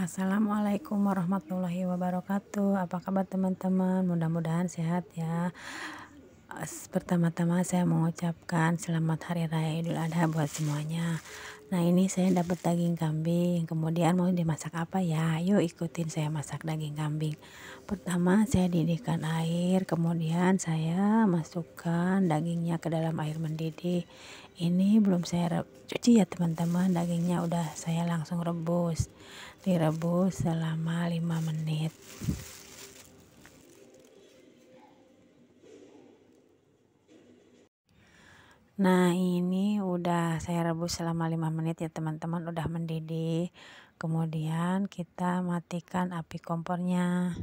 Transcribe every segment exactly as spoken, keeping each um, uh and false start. Assalamualaikum warahmatullahi wabarakatuh. Apa kabar teman-teman? Mudah-mudahan sehat ya. Pertama-tama saya mengucapkan selamat hari raya Idul Adha buat semuanya. Nah, ini saya dapat daging kambing. Kemudian mau dimasak apa ya? Yuk ikutin saya masak daging kambing. Pertama saya didihkan air, kemudian saya masukkan dagingnya ke dalam air mendidih. Ini belum saya cuci ya teman-teman. Dagingnya udah saya langsung rebus. Direbus selama lima menit. Nah, ini udah saya rebus selama lima menit ya teman-teman, udah mendidih. Kemudian kita matikan api kompornya.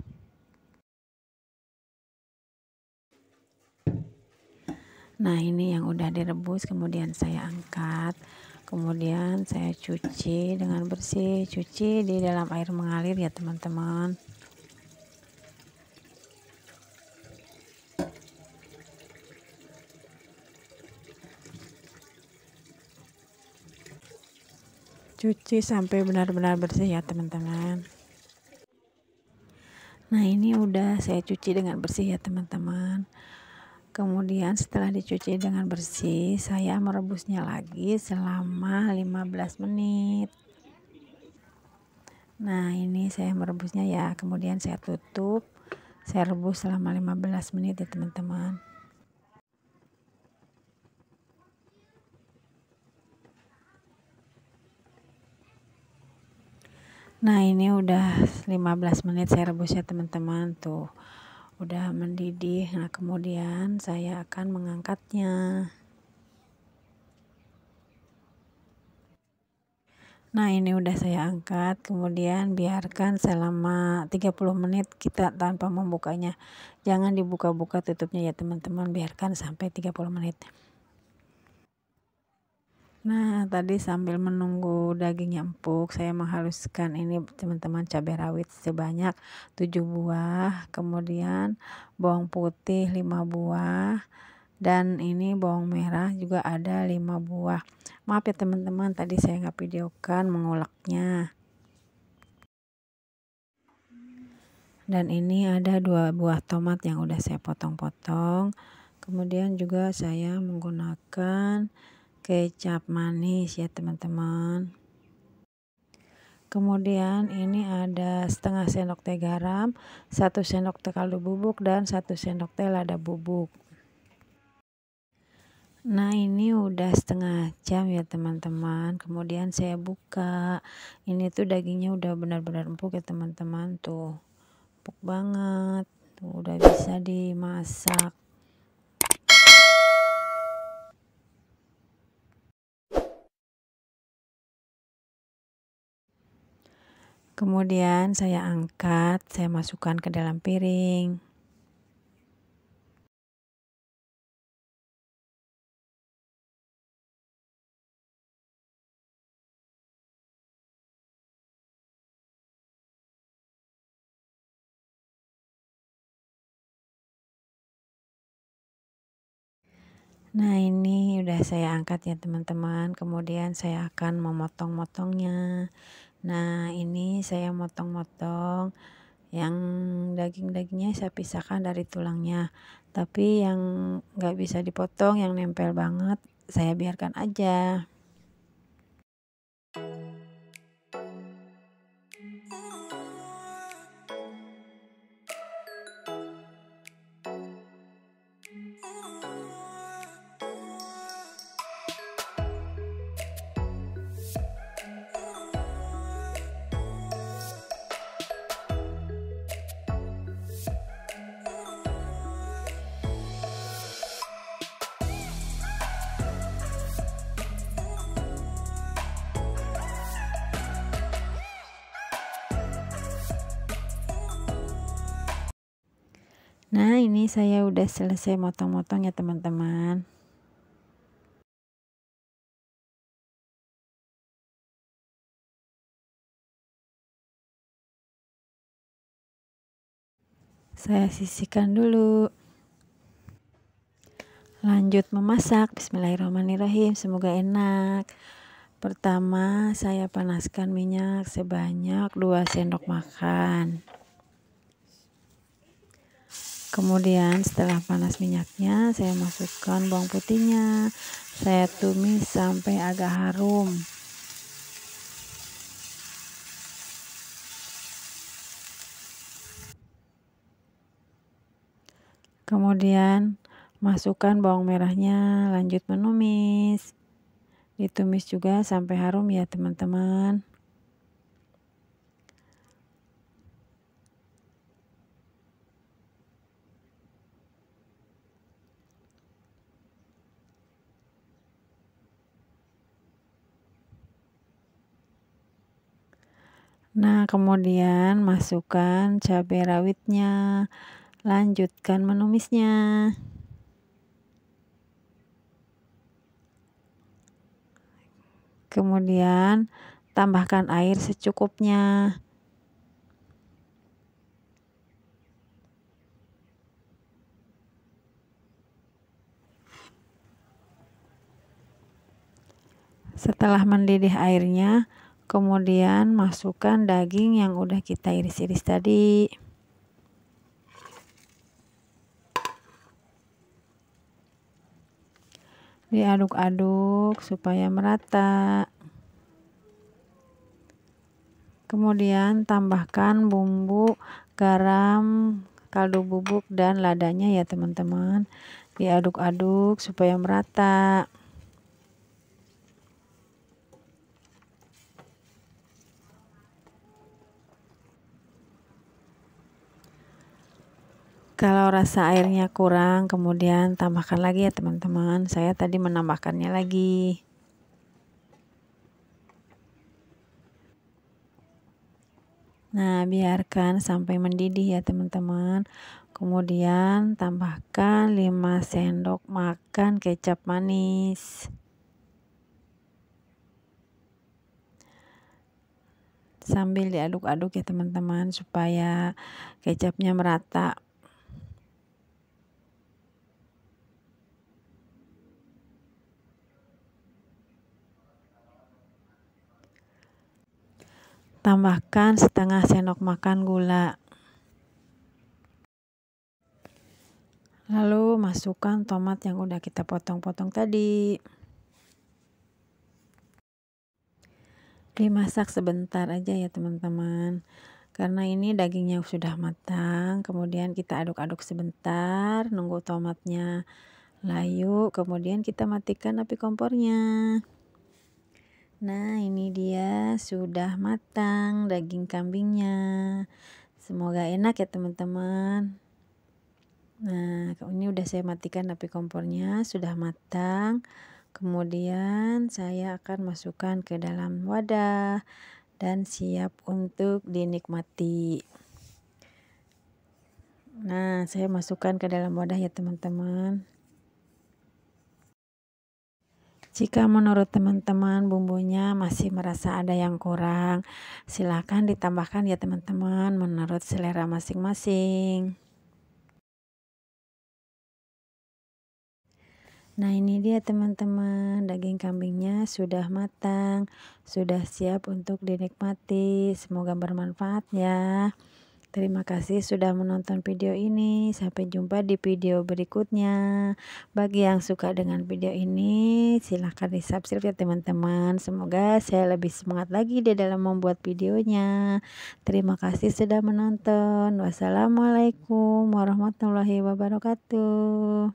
Nah, ini yang udah direbus kemudian saya angkat. Kemudian saya cuci dengan bersih, cuci di dalam air mengalir ya teman-teman. Cuci sampai benar-benar bersih ya teman-teman. Nah, ini udah saya cuci dengan bersih ya teman-teman. Kemudian setelah dicuci dengan bersih, saya merebusnya lagi selama lima belas menit. Nah, ini saya merebusnya ya, kemudian saya tutup. Saya rebus selama lima belas menit ya teman-teman. Nah, ini udah lima belas menit saya rebus ya teman-teman, tuh udah mendidih. Nah, kemudian saya akan mengangkatnya. Nah, ini udah saya angkat, kemudian biarkan selama tiga puluh menit kita tanpa membukanya. Jangan dibuka-buka tutupnya ya teman-teman, biarkan sampai tiga puluh menit. Nah, tadi sambil menunggu dagingnya empuk, saya menghaluskan ini teman-teman cabai rawit sebanyak tujuh buah, kemudian bawang putih lima buah, dan ini bawang merah juga ada lima buah. Maaf ya teman-teman, tadi saya nggak videokan menguleknya. Dan ini ada dua buah tomat yang udah saya potong-potong. Kemudian juga saya menggunakan kecap manis ya teman-teman. Kemudian ini ada setengah sendok teh garam, satu sendok teh kaldu bubuk, dan satu sendok teh lada bubuk. Nah, ini udah setengah jam ya teman-teman. Kemudian saya buka. Ini tuh dagingnya udah benar-benar empuk ya teman-teman, tuh empuk banget, tuh udah bisa dimasak. Kemudian saya angkat, saya masukkan ke dalam piring. Nah, ini udah saya angkat ya teman-teman. Kemudian saya akan memotong-motongnya. Nah, ini saya motong-motong yang daging-dagingnya saya pisahkan dari tulangnya. Tapi yang nggak bisa dipotong, yang nempel banget, saya biarkan aja. Nah, ini saya udah selesai motong-motong ya teman-teman. saya sisihkan dulu. Lanjut memasak. Bismillahirrahmanirrahim, semoga enak. Pertama saya panaskan minyak sebanyak dua sendok makan. Kemudian setelah panas minyaknya, saya masukkan bawang putihnya. Saya tumis sampai agak harum. Kemudian masukkan bawang merahnya, lanjut menumis. Ditumis juga sampai harum ya teman-teman. Nah, kemudian masukkan cabai rawitnya, lanjutkan menumisnya. Kemudian tambahkan air secukupnya. Setelah mendidih airnya, kemudian masukkan daging yang udah kita iris-iris tadi. Diaduk-aduk supaya merata. Kemudian tambahkan bumbu, garam, kaldu bubuk, dan ladanya ya teman-teman. Diaduk-aduk supaya merata. Kalau rasa airnya kurang, kemudian tambahkan lagi ya teman-teman. Saya tadi menambahkannya lagi. Nah, biarkan sampai mendidih ya teman-teman. Kemudian tambahkan lima sendok makan kecap manis. Sambil diaduk-aduk ya teman-teman supaya kecapnya merata. Tambahkan setengah sendok makan gula. Lalu masukkan tomat yang udah kita potong-potong tadi. Dimasak sebentar aja ya teman-teman. Karena ini dagingnya sudah matang, kemudian kita aduk-aduk sebentar, nunggu tomatnya layu, kemudian kita matikan api kompornya. Nah, ini dia sudah matang daging kambingnya. Semoga enak ya teman-teman. Nah, ini udah saya matikan api kompornya, sudah matang. Kemudian saya akan masukkan ke dalam wadah dan siap untuk dinikmati. Nah, saya masukkan ke dalam wadah ya teman-teman. Jika menurut teman-teman bumbunya masih merasa ada yang kurang, silakan ditambahkan ya teman-teman menurut selera masing-masing. Nah, ini dia teman-teman, daging kambingnya sudah matang, sudah siap untuk dinikmati. Semoga bermanfaat ya. Terima kasih sudah menonton video ini. Sampai jumpa di video berikutnya. Bagi yang suka dengan video ini, silahkan di subscribe ya teman-teman. Semoga saya lebih semangat lagi di dalam membuat videonya. Terima kasih sudah menonton. Wassalamualaikum warahmatullahi wabarakatuh.